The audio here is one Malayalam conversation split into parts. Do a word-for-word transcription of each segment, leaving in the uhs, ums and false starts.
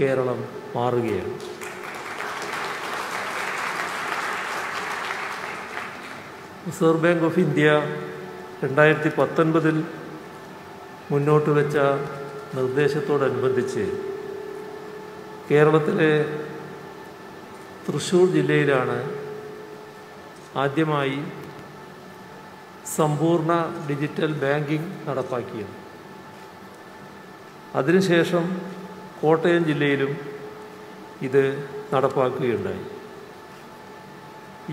കേരളം മാറുകയാണ്. റിസർവ് ബാങ്ക് ഓഫ് ഇന്ത്യ രണ്ടായിരത്തി പത്തൊൻപതിൽ മുന്നോട്ട് വെച്ച നിർദ്ദേശത്തോടനുബന്ധിച്ച് കേരളത്തിലെ തൃശ്ശൂർ ജില്ലയിലാണ് ആദ്യമായി സമ്പൂർണ്ണ ഡിജിറ്റൽ ബാങ്കിംഗ് നടപ്പാക്കിയത്. അതിനുശേഷം കോട്ടയം ജില്ലയിലും ഇത് നടപ്പാക്കുകയുണ്ടായി.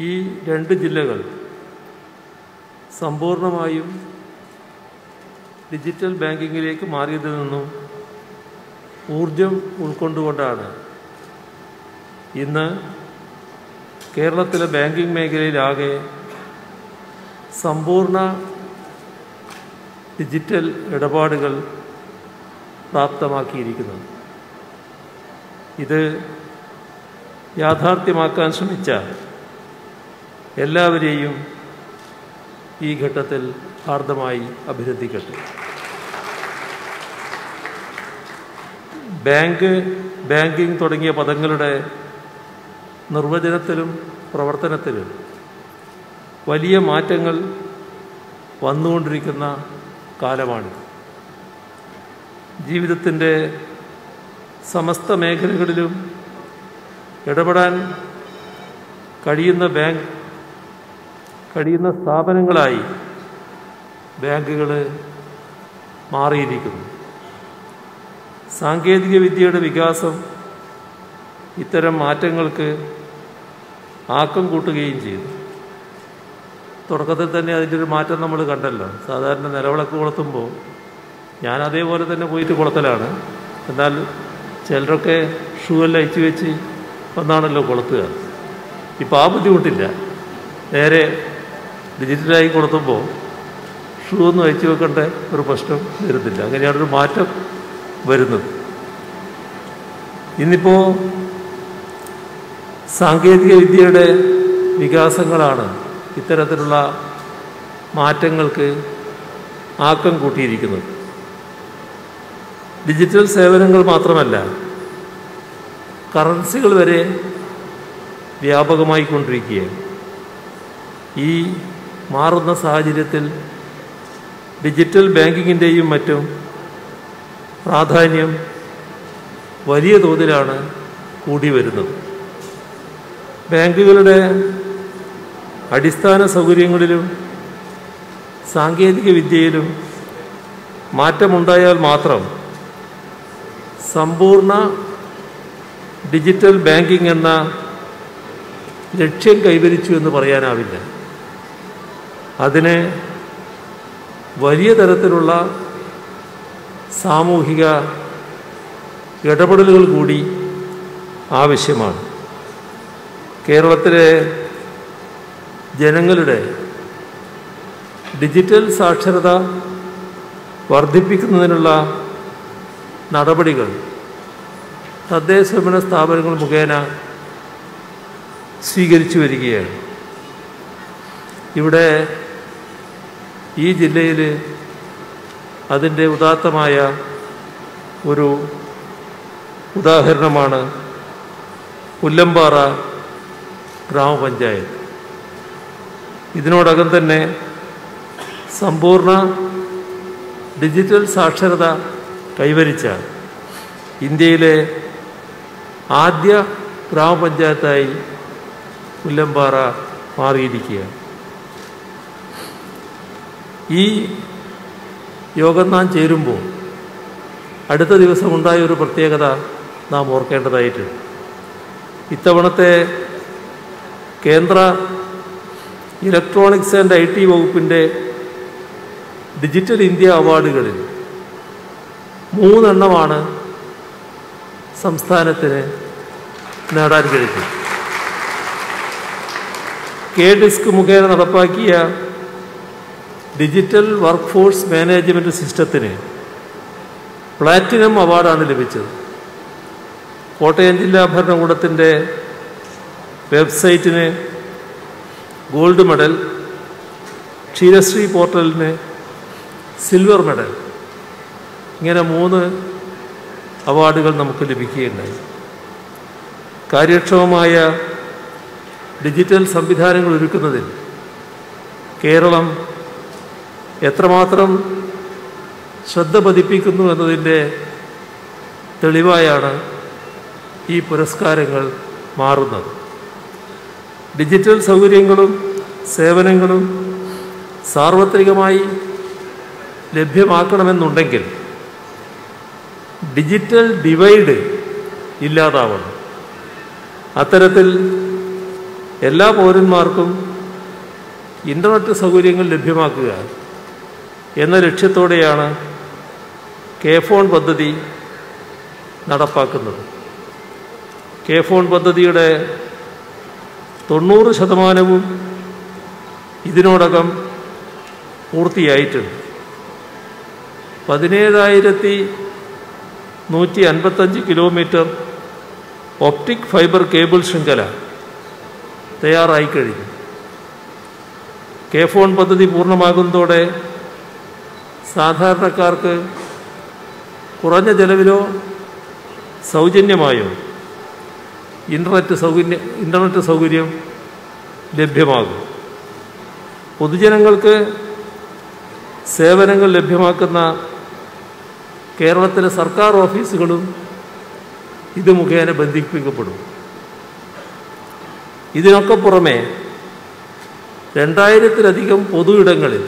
ഈ രണ്ട് ജില്ലകൾ സമ്പൂർണമായും ഡിജിറ്റൽ ബാങ്കിങ്ങിലേക്ക് മാറിയതിൽ നിന്നും ഊർജം ഉൾക്കൊണ്ടുകൊണ്ടാണ് ഇന്ന് കേരളത്തിലെ ബാങ്കിംഗ് മേഖലയിലാകെ സമ്പൂർണ്ണ ഡിജിറ്റൽ ഇടപാടുകൾ പ്രാപ്തമാക്കിയിരിക്കുന്നത്. ഇത് യാഥാർത്ഥ്യമാക്കാൻ ശ്രമിച്ച എല്ലാവരെയും ഈ ഘട്ടത്തിൽ ഹാർദമായി അഭിനന്ദിക്കട്ടെ. ബാങ്ക്, ബാങ്കിംഗ് തുടങ്ങിയ പദങ്ങളുടെ നിർവചനത്തിലും പ്രവർത്തനത്തിലും വലിയ മാറ്റങ്ങൾ വന്നുകൊണ്ടിരിക്കുന്ന കാലമാണ്. ജീവിതത്തിൻ്റെ സമസ്ത മേഖലകളിലും ഇടപെടാൻ കഴിയുന്ന ബാങ്ക് കഴിയുന്ന സ്ഥാപനങ്ങളായി ബാങ്കുകൾ മാറിയിരിക്കുന്നു. സാങ്കേതികവിദ്യയുടെ വികാസം ഇത്തരം മാറ്റങ്ങൾക്ക് ആക്കം കൂട്ടുകയും ചെയ്തു. തുടക്കത്തിൽ തന്നെ അതിൻ്റെ ഒരു മാറ്റം നമ്മൾ കണ്ടല്ലോ. സാധാരണ നിലവിളക്ക് കൊളുത്തുമ്പോൾ ഞാൻ അതേപോലെ തന്നെ പോയിട്ട് കൊളുത്തലാണ്. എന്നാൽ ചിലരൊക്കെ ഷൂ എല്ലാം അയച്ചു വെച്ച് വന്നാണല്ലോ കൊളുത്തുക. ഇപ്പോൾ ആ ബുദ്ധിമുട്ടില്ല. നേരെ ഡിജിറ്റലായി കൊളുത്തുമ്പോൾ ഷൂ ഒന്നും അയച്ചു വെക്കേണ്ട ഒരു പ്രശ്നം വരുന്നില്ല. അങ്ങനെയാണൊരു മാറ്റം വരുന്നത്. ഇന്നിപ്പോൾ സാങ്കേതിക വിദ്യയുടെ വികാസങ്ങളാണ് ഇത്തരത്തിലുള്ള മാറ്റങ്ങൾക്ക് ആക്കം കൂട്ടിയിരിക്കുന്നത്. ഡിജിറ്റൽ സേവനങ്ങൾ മാത്രമല്ല, കറൻസികൾ വരെ വ്യാപകമായി കൊണ്ടിരിക്കുകയാണ്. ഈ മാറുന്ന സാഹചര്യത്തിൽ ഡിജിറ്റൽ ബാങ്കിങ്ങിൻ്റെയും മറ്റും പ്രാധാന്യം വലിയ തോതിലാണ് കൂടി വരുന്നത്. ബാങ്കുകളുടെ അടിസ്ഥാന സൗകര്യങ്ങളിലും സാങ്കേതിക വിദ്യയിലും മാറ്റമുണ്ടായാൽ മാത്രം സമ്പൂർണ്ണ ഡിജിറ്റൽ ബാങ്കിംഗ് എന്ന ലക്ഷ്യം കൈവരിച്ചു എന്ന് പറയാനാവില്ല. അതിന് വലിയ തരത്തിലുള്ള സാമൂഹിക ഇടപെടലുകൾ കൂടി ആവശ്യമാണ്. കേരളത്തിലെ ജനങ്ങളുടെ ഡിജിറ്റൽ സാക്ഷരത വർദ്ധിപ്പിക്കുന്നതിനുള്ള നടപടികൾ തദ്ദേശഭരണ സ്ഥാപനങ്ങൾ മുഖേന സ്വീകരിച്ചു വരികയാണ്. ഇവിടെ ഈ ജില്ലയിൽ അതിൻ്റെ ഉദാത്തമായ ഒരു ഉദാഹരണമാണ് പുല്ലമ്പാറ ഗ്രാമപഞ്ചായത്ത്. ഇതിനോടകം തന്നെ സമ്പൂർണ്ണ ഡിജിറ്റൽ സാക്ഷരത കൈവരിച്ച ഇന്ത്യയിലെ ആദ്യ ഗ്രാമപഞ്ചായത്തായി പുല്ലമ്പാറ മാറിയിരിക്കുകയാണ്. ഈ യോഗം നാം ചേരുമ്പോൾ അടുത്ത ദിവസം ഉണ്ടായ ഒരു പ്രത്യേകത നാം ഓർക്കേണ്ടതായിട്ടുണ്ട്. ഇത്തവണത്തെ കേന്ദ്ര ഇലക്ട്രോണിക്സ് ആൻഡ് ഐ ടി വകുപ്പിൻ്റെ ഡിജിറ്റൽ ഇന്ത്യ അവാർഡുകളിൽ മൂന്നെണ്ണമാണ് സംസ്ഥാനത്തിന് നേടാൻ കഴിഞ്ഞത്. കെ ഡിസ്ക് മുഖേന നടപ്പാക്കിയ ഡിജിറ്റൽ വർക്ക് ഫോഴ്സ് മാനേജ്മെൻറ്റ് സിസ്റ്റത്തിന് പ്ലാറ്റിനം അവാർഡാണ് ലഭിച്ചത്. കോട്ടയം ജില്ലാ ഭരണകൂടത്തിൻ്റെ വെബ്സൈറ്റിന് ഗോൾഡ് മെഡൽ, ക്ഷീരശ്രീ പോർട്ടലിന് സിൽവർ മെഡൽ, ഇങ്ങനെ മൂന്ന് അവാർഡുകൾ നമുക്ക് ലഭിക്കുകയുണ്ടായി. കാര്യക്ഷമമായ ഡിജിറ്റൽ സംവിധാനങ്ങൾ ഒരുക്കുന്നതിൽ കേരളം എത്രമാത്രം ശ്രദ്ധ പതിപ്പിക്കുന്നു എന്നതിൻ്റെ തെളിവായാണ് ഈ പുരസ്കാരങ്ങൾ മാറുന്നത്. ഡിജിറ്റൽ സൗകര്യങ്ങളും സേവനങ്ങളും സാർവത്രികമായി ലഭ്യമാക്കണമെന്നുണ്ടെങ്കിൽ ഡിജിറ്റൽ ഡിവൈഡ് ഇല്ലാതാവണം. അത്തരത്തിൽ എല്ലാ പൗരന്മാർക്കും ഇൻ്റർനെറ്റ് സൗകര്യങ്ങൾ ലഭ്യമാക്കുക എന്ന ലക്ഷ്യത്തോടെയാണ് കെ ഫോൺ പദ്ധതി നടപ്പാക്കുന്നത്. കെ ഫോൺ പദ്ധതിയുടെ തൊണ്ണൂറ് ശതമാനവും ഇതിനോടകം പൂർത്തിയായിട്ടുണ്ട്. പതിനേഴായിരത്തി നൂറ്റി അൻപത്തഞ്ച് കിലോമീറ്റർ ഒപ്റ്റിക് ഫൈബർ കേബിൾ ശൃംഖല തയ്യാറായി കഴിഞ്ഞു. കെ ഫോൺ പദ്ധതി പൂർണ്ണമാകുന്നതോടെ സാധാരണക്കാർക്ക് കുറഞ്ഞ ചെലവിലോ സൗജന്യമായോ ഇൻ്റർനെറ്റ് സൗകര്യം ഇൻ്റർനെറ്റ് സൗകര്യം ലഭ്യമാകും. പൊതുജനങ്ങൾക്ക് സേവനങ്ങൾ ലഭ്യമാക്കുന്ന കേരളത്തിലെ സർക്കാർ ഓഫീസുകളും ഇത് മുഖേന ബന്ധിപ്പിക്കപ്പെടും. ഇതിനൊക്കെ പുറമെ രണ്ടായിരത്തിലധികം പൊതു ഇടങ്ങളിൽ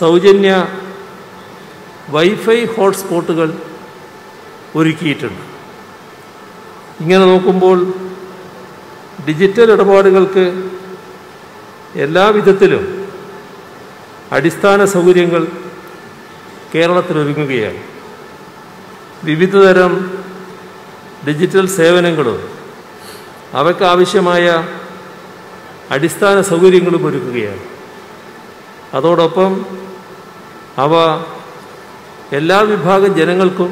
സൗജന്യ വൈഫൈ ഹോട്ട്സ്പോട്ടുകൾ ഒരുക്കിയിട്ടുണ്ട്. ഇങ്ങനെ നോക്കുമ്പോൾ ഡിജിറ്റൽ ഇടപാടുകൾക്ക് എല്ലാ വിധത്തിലും അടിസ്ഥാന സൗകര്യങ്ങൾ കേരളത്തിലൊരുങ്ങുകയാണ്. വിവിധ തരം ഡിജിറ്റൽ സേവനങ്ങളും അവയ്ക്കാവശ്യമായ അടിസ്ഥാന സൗകര്യങ്ങളും ഒരുക്കുകയാണ്. അതോടൊപ്പം അവ എല്ലാ വിഭാഗം ജനങ്ങൾക്കും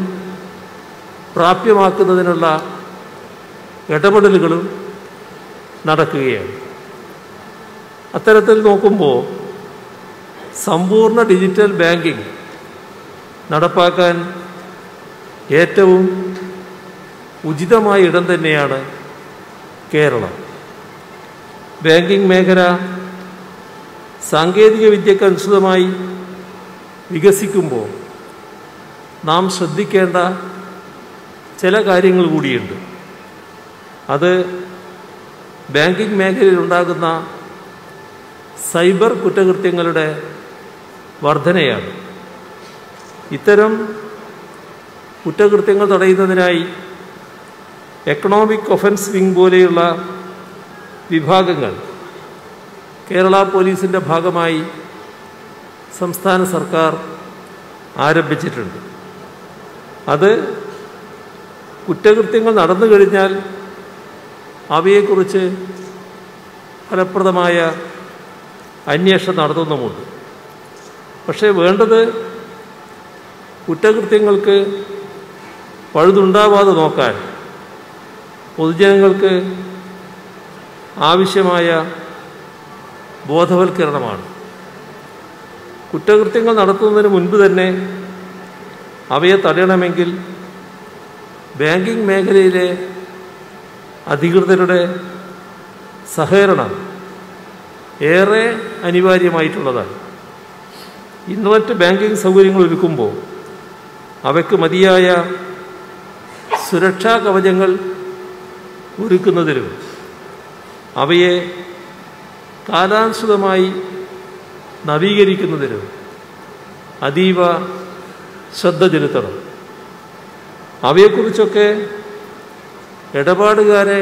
പ്രാപ്യമാക്കുന്നതിനുള്ള ഇടപെടലുകളും നടക്കുകയാണ്. അത്തരത്തിൽ നോക്കുമ്പോൾ സമ്പൂർണ്ണ ഡിജിറ്റൽ ബാങ്കിംഗ് നടപ്പാക്കാൻ ഏറ്റവും ഉചിതമായ ഇടം തന്നെയാണ് കേരളം. ബാങ്കിംഗ് മേഖല സാങ്കേതിക വിദ്യക്കനുസൃതമായി വികസിക്കുമ്പോൾ നാം ശ്രദ്ധിക്കേണ്ട ചില കാര്യങ്ങൾ കൂടിയുണ്ട്. അത് ബാങ്കിംഗ് മേഖലയിലുണ്ടാകുന്ന സൈബർ കുറ്റകൃത്യങ്ങളുടെ വർധനയാണ്. ഇത്തരം കുറ്റകൃത്യങ്ങൾ തടയുന്നതിനായി എക്കണോമിക് ഒഫൻസ് വിംഗ് പോലെയുള്ള വിഭാഗങ്ങൾ കേരള പോലീസിൻ്റെ ഭാഗമായി സംസ്ഥാന സർക്കാർ ആരംഭിച്ചിട്ടുണ്ട്. അത് കുറ്റകൃത്യങ്ങൾ നടന്നു കഴിഞ്ഞാൽ അവയെക്കുറിച്ച് ഫലപ്രദമായ അന്വേഷണം നടത്തുന്നുമുണ്ട്. പക്ഷേ വേണ്ടത് കുറ്റകൃത്യങ്ങൾക്ക് പഴുതുണ്ടാവാതെ നോക്കാൻ പൊതുജനങ്ങൾക്ക് ആവശ്യമായ ബോധവൽക്കരണമാണ്. കുറ്റകൃത്യങ്ങൾ നടത്തുന്നതിന് മുൻപ് തന്നെ അവയെ തടയണമെങ്കിൽ ബാങ്കിംഗ് മേഖലയിലെ അധികൃതരുടെ സഹകരണം ഏറെ അനിവാര്യമായിട്ടുള്ളതാണ്. ഇൻ്റർനെറ്റ് ബാങ്കിംഗ് സൗകര്യങ്ങൾ ഒരുക്കുമ്പോൾ അവയ്ക്ക് മതിയായ സുരക്ഷാ കവചങ്ങൾ ഒരുക്കുന്നതിലും അവയെ കാലാനുസൃതമായി നവീകരിക്കുന്നതിലും അതീവ ശ്രദ്ധ ചെലുത്തണം. അവയെക്കുറിച്ചൊക്കെ ഇടപാടുകാരെ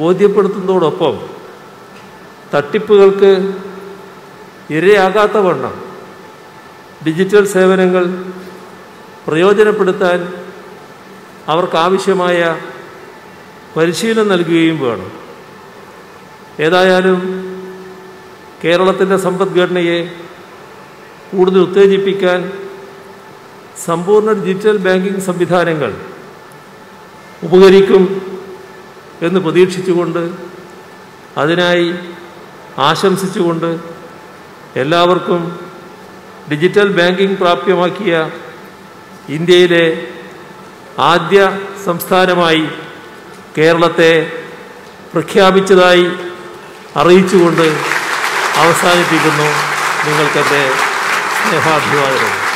ബോധ്യപ്പെടുത്തുന്നതോടൊപ്പം തട്ടിപ്പുകൾക്ക് ഇരയാകാത്തവണ്ണം ഡിജിറ്റൽ സേവനങ്ങൾ പ്രയോജനപ്പെടുത്താൻ അവർക്കാവശ്യമായ പരിശീലനം നൽകുകയും വേണം. ഏതായാലും കേരളത്തിൻ്റെ സമ്പദ്ഘടനയെ കൂടുതൽ ഉത്തേജിപ്പിക്കാൻ സമ്പൂർണ്ണ ഡിജിറ്റൽ ബാങ്കിംഗ് സംവിധാനങ്ങൾ ഉപകരിക്കും എന്ന് പ്രതീക്ഷിച്ചുകൊണ്ട് അതിനായി ആശംസിച്ചുകൊണ്ട് എല്ലാവർക്കും ഡിജിറ്റൽ ബാങ്കിംഗ് പ്രാപ്യമാക്കിയ ഇന്ത്യയിലെ ആദ്യ സംസ്ഥാനമായി കേരളത്തെ പ്രഖ്യാപിച്ചതായി അറിയിച്ചുകൊണ്ട് അവസാനിപ്പിക്കുന്നു. നിങ്ങൾക്കെൻ്റെ സ്നേഹാഭിവാദനം.